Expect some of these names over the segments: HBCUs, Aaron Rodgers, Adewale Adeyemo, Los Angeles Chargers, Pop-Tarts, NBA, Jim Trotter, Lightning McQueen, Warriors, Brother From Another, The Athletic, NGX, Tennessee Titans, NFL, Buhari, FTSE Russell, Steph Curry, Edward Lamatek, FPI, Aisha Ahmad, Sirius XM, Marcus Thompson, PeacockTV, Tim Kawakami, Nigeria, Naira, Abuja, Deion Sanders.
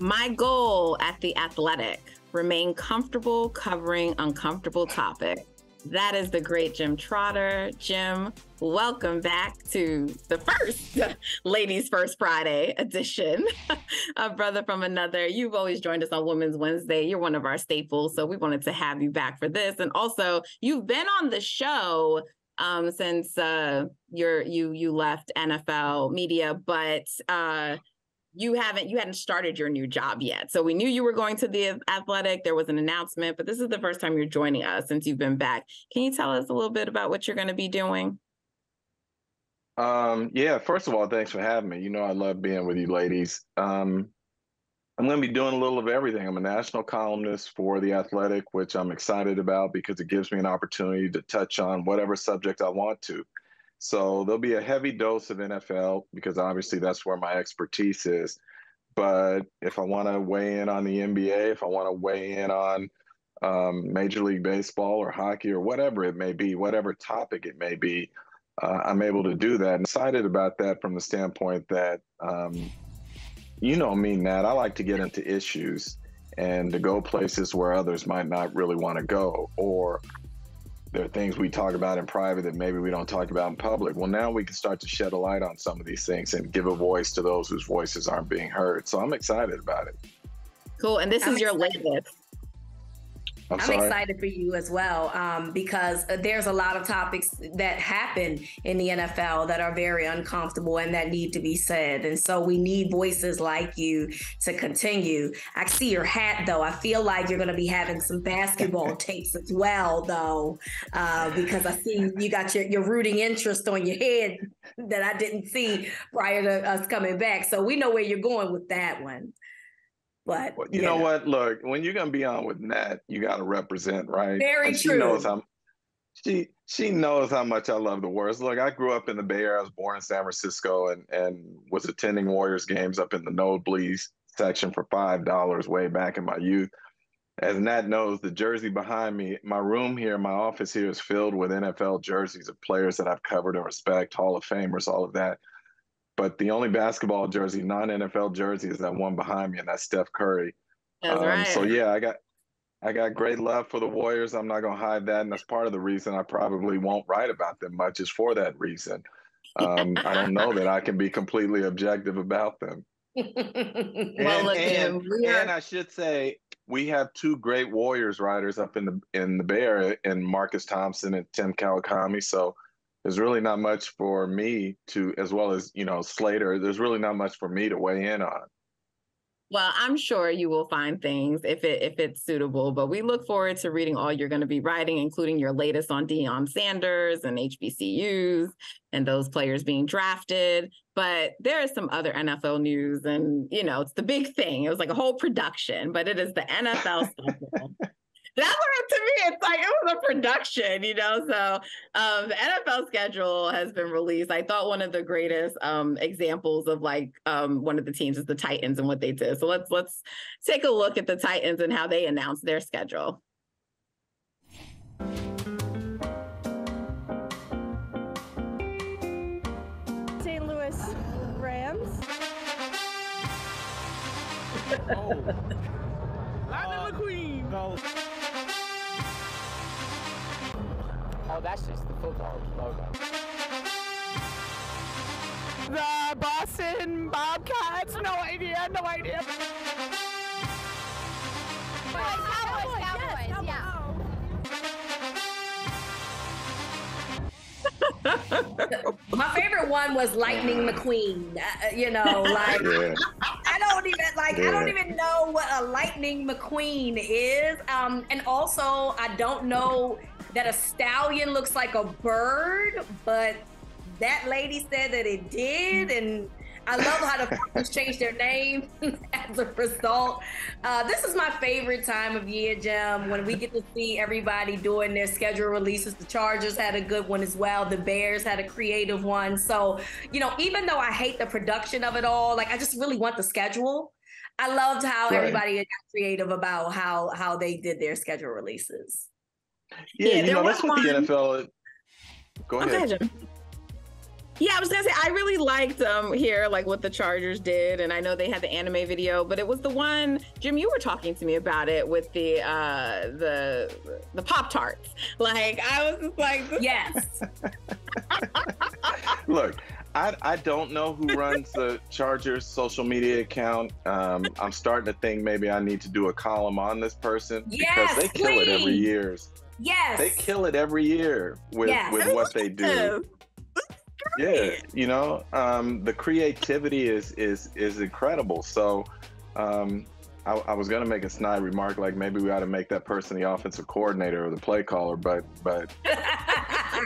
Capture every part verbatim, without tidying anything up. My goal at The Athletic, remain comfortable covering uncomfortable topics. That is the great Jim Trotter. Jim, welcome back to the first Ladies First Friday edition of Brother From Another. You've always joined us on Women's Wednesday. You're one of our staples, so we wanted to have you back for this. And also, you've been on the show um, since uh, you're, you you left N F L media, but uh, you haven't you hadn't started your new job yet. So we knew you were going to The Athletic. There was an announcement, but this is the first time you're joining us since you've been back. Can you tell us a little bit about what you're going to be doing? Um, yeah, first of all, thanks for having me. You know, I love being with you ladies. Um, I'm going to be doing a little of everything. I'm a national columnist for The Athletic, which I'm excited about because it gives me an opportunity to touch on whatever subject I want to. So there'll be a heavy dose of N F L because obviously that's where my expertise is. But if I want to weigh in on the N B A, if I want to weigh in on um, Major League Baseball or hockey or whatever it may be, whatever topic it may be, uh, I'm able to do that. I'm excited about that from the standpoint that, um, you know me, Nat, I like to get into issues and to go places where others might not really want to go, or there are things we talk about in private that maybe we don't talk about in public. Well, now we can start to shed a light on some of these things and give a voice to those whose voices aren't being heard. So I'm excited about it. Cool. And this I'm is your excited. latest. I'm, I'm excited for you as well, um, because there's a lot of topics that happen in the N F L that are very uncomfortable and that need to be said. And so we need voices like you to continue. I see your hat, though. I feel like you're going to be having some basketball tapes as well, though, uh, because I see you got your, your rooting interest on your head that I didn't see prior to us coming back. So we know where you're going with that one. But, well, you yeah. know what? Look, when you're gonna be on with Nat, you gotta represent, right? Very and true. She knows how she she knows how much I love the Warriors. Look, I grew up in the Bay Area. I was born in San Francisco and and was attending Warriors games up in the nosebleed section for five dollars way back in my youth. As Nat knows, the jersey behind me, my room here, my office here is filled with N F L jerseys of players that I've covered and respect, Hall of Famers, all of that. But the only basketball jersey, non-N F L jersey, is that one behind me, and that's Steph Curry. That's um, right. So yeah, I got, I got great love for the Warriors. I'm not gonna hide that, and that's part of the reason I probably won't write about them much is for that reason. Um, I don't know that I can be completely objective about them. well, and, look, and, we are... and I should say we have two great Warriors writers up in the in the Bay Area, in Marcus Thompson and Tim Kawakami. So there's really not much for me to, as well as, you know, Slater, there's really not much for me to weigh in on. Well, I'm sure you will find things if it if it's suitable, but we look forward to reading all you're going to be writing, including your latest on Deion Sanders and H B C Us and those players being drafted. But there is some other N F L news and, you know, it's the big thing. It was like a whole production, but it is the N F L stuff. That's what it to me. It's like it was a production, you know. So um, the N F L schedule has been released. I thought one of the greatest um, examples of like um, one of the teams is the Titans and what they did. So let's let's take a look at the Titans and how they announced their schedule. Saint Louis Rams. Oh. Lightning McQueen. Go. Oh, that's just the football logo. The Boston Bobcats, no idea, no idea. Cowboys, Cowboys, Cowboys, Cowboys, yeah. My favorite one was Lightning McQueen, uh, you know, like, yeah. I don't even, like, yeah. I don't even know what a Lightning McQueen is. Um, and also, I don't know that a stallion looks like a bird, but that lady said that it did, and I love how the Falcons changed their name as a result. Uh, this is my favorite time of year, Jim, when we get to see everybody doing their schedule releases. The Chargers had a good one as well. The Bears had a creative one. So, you know, even though I hate the production of it all, like I just really want the schedule. I loved how right. everybody got creative about how how they did their schedule releases. Yeah, yeah, you know, that's what the N F L. Go ahead. Yeah, I was gonna say, I really liked um, here, like what the Chargers did, and I know they had the anime video, but it was the one, Jim, you were talking to me about it with the uh, the the Pop-Tarts. Like, I was just like, yes. Look, I, I don't know who runs the Chargers social media account. Um, I'm starting to think maybe I need to do a column on this person, yes, because they kill please. it every year. Yes. They kill it every year with, yes. with what they do. Yeah, you know, um, the creativity is is is incredible. So, um, I, I was gonna make a snide remark, like maybe we ought to make that person the offensive coordinator or the play caller, but but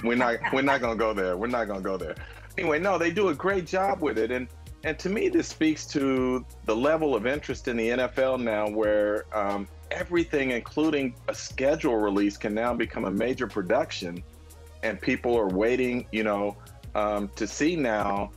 we're not we're not gonna go there. We're not gonna go there. Anyway, no, they do a great job with it, and and to me, this speaks to the level of interest in the N F L now, where um, everything, including a schedule release, can now become a major production, and people are waiting, you know. Um, to see now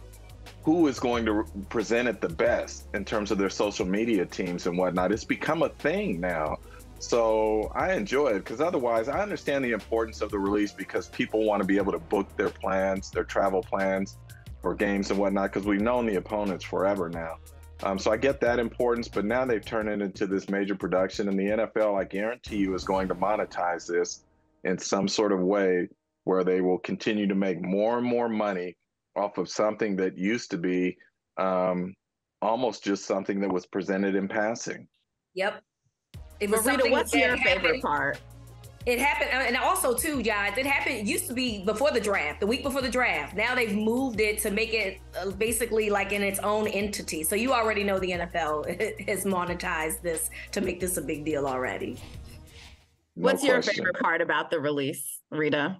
who is going to present it the best in terms of their social media teams and whatnot. It's become a thing now. So I enjoy it, because otherwise I understand the importance of the release, because people want to be able to book their plans, their travel plans for games and whatnot, because we've known the opponents forever now. Um, so I get that importance, but now they've turned it into this major production, and the N F L, I guarantee you, is going to monetize this in some sort of way, where they will continue to make more and more money off of something that used to be um, almost just something that was presented in passing. Yep. It was Marita, what's your happened. favorite part? It happened, and also too, guys, it happened, it used to be before the draft, the week before the draft. Now they've moved it to make it basically like in its own entity. So you already know the N F L has monetized this to make this a big deal already. No what's question. your favorite part about the release, Rita?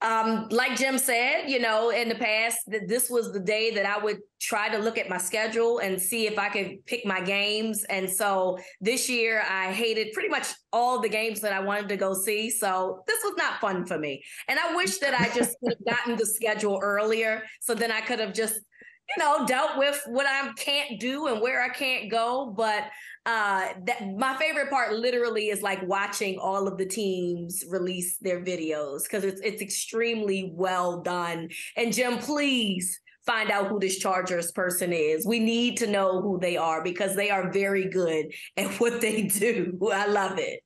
Um, like Jim said, you know, in the past, th this was the day that I would try to look at my schedule and see if I could pick my games. And so this year I hated pretty much all the games that I wanted to go see. So this was not fun for me. And I wish that I just could have gotten the schedule earlier, so then I could have just, you know, dealt with what I can't do and where I can't go. But uh, that, my favorite part literally is like watching all of the teams release their videos, because it's, it's extremely well done. And Jim, please find out who this Chargers person is. We need to know who they are, because they are very good at what they do. I love it.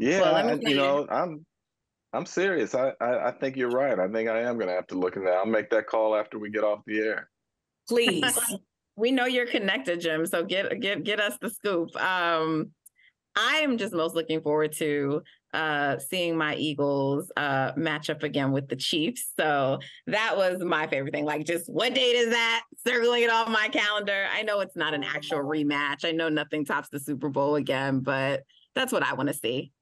Yeah, well, I, you know, I'm... I'm serious. I, I I think you're right. I think I am going to have to look at that. I'll make that call after we get off the air. Please. We know you're connected, Jim, so get get get us the scoop. Um, I am just most looking forward to uh, seeing my Eagles uh, match up again with the Chiefs. So that was my favorite thing. Like, just what date is that? Circling it off my calendar. I know it's not an actual rematch. I know nothing tops the Super Bowl again, but that's what I want to see.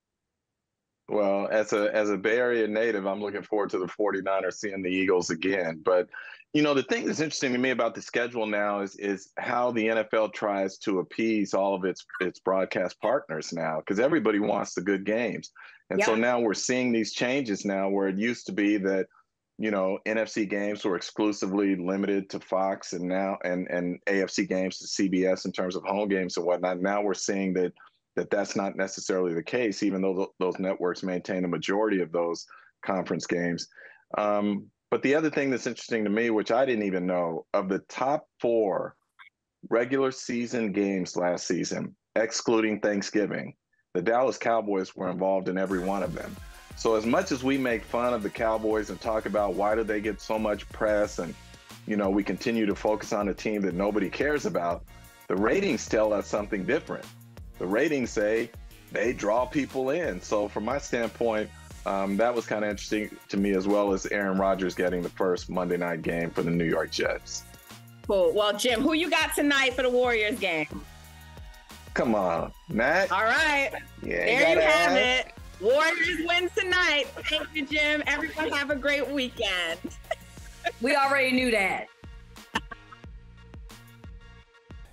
Well, as a as a Bay Area native, I'm looking forward to the forty-niners seeing the Eagles again. But, you know, the thing that's interesting to me about the schedule now is is how the N F L tries to appease all of its its broadcast partners now, because everybody wants the good games. And yeah. so now we're seeing these changes now, where it used to be that, you know, N F C games were exclusively limited to Fox, and now and and A F C games to C B S in terms of home games and whatnot. Now we're seeing that. that that's not necessarily the case, even though th those networks maintain a majority of those conference games. Um, but the other thing that's interesting to me, which I didn't even know, of the top four regular season games last season, excluding Thanksgiving, the Dallas Cowboys were involved in every one of them. So as much as we make fun of the Cowboys and talk about why do they get so much press, and, you know, we continue to focus on a team that nobody cares about, the ratings tell us something different. The ratings say they draw people in. So from my standpoint, um, that was kind of interesting to me, as well as Aaron Rodgers getting the first Monday night game for the New York Jets. Cool. Well, Jim, who you got tonight for the Warriors game? Come on, Matt. All right. Yeah, there you, you have ask. it. Warriors win tonight. Thank you, Jim. Everyone have a great weekend. We already knew that.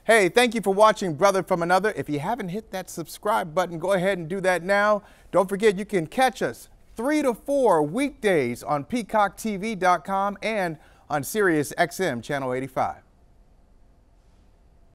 Hey, thank you for watching Brother From Another. If you haven't hit that subscribe button, go ahead and do that now. Don't forget, you can catch us three to four weekdays on Peacock T V dot com and on Sirius X M Channel eighty-five.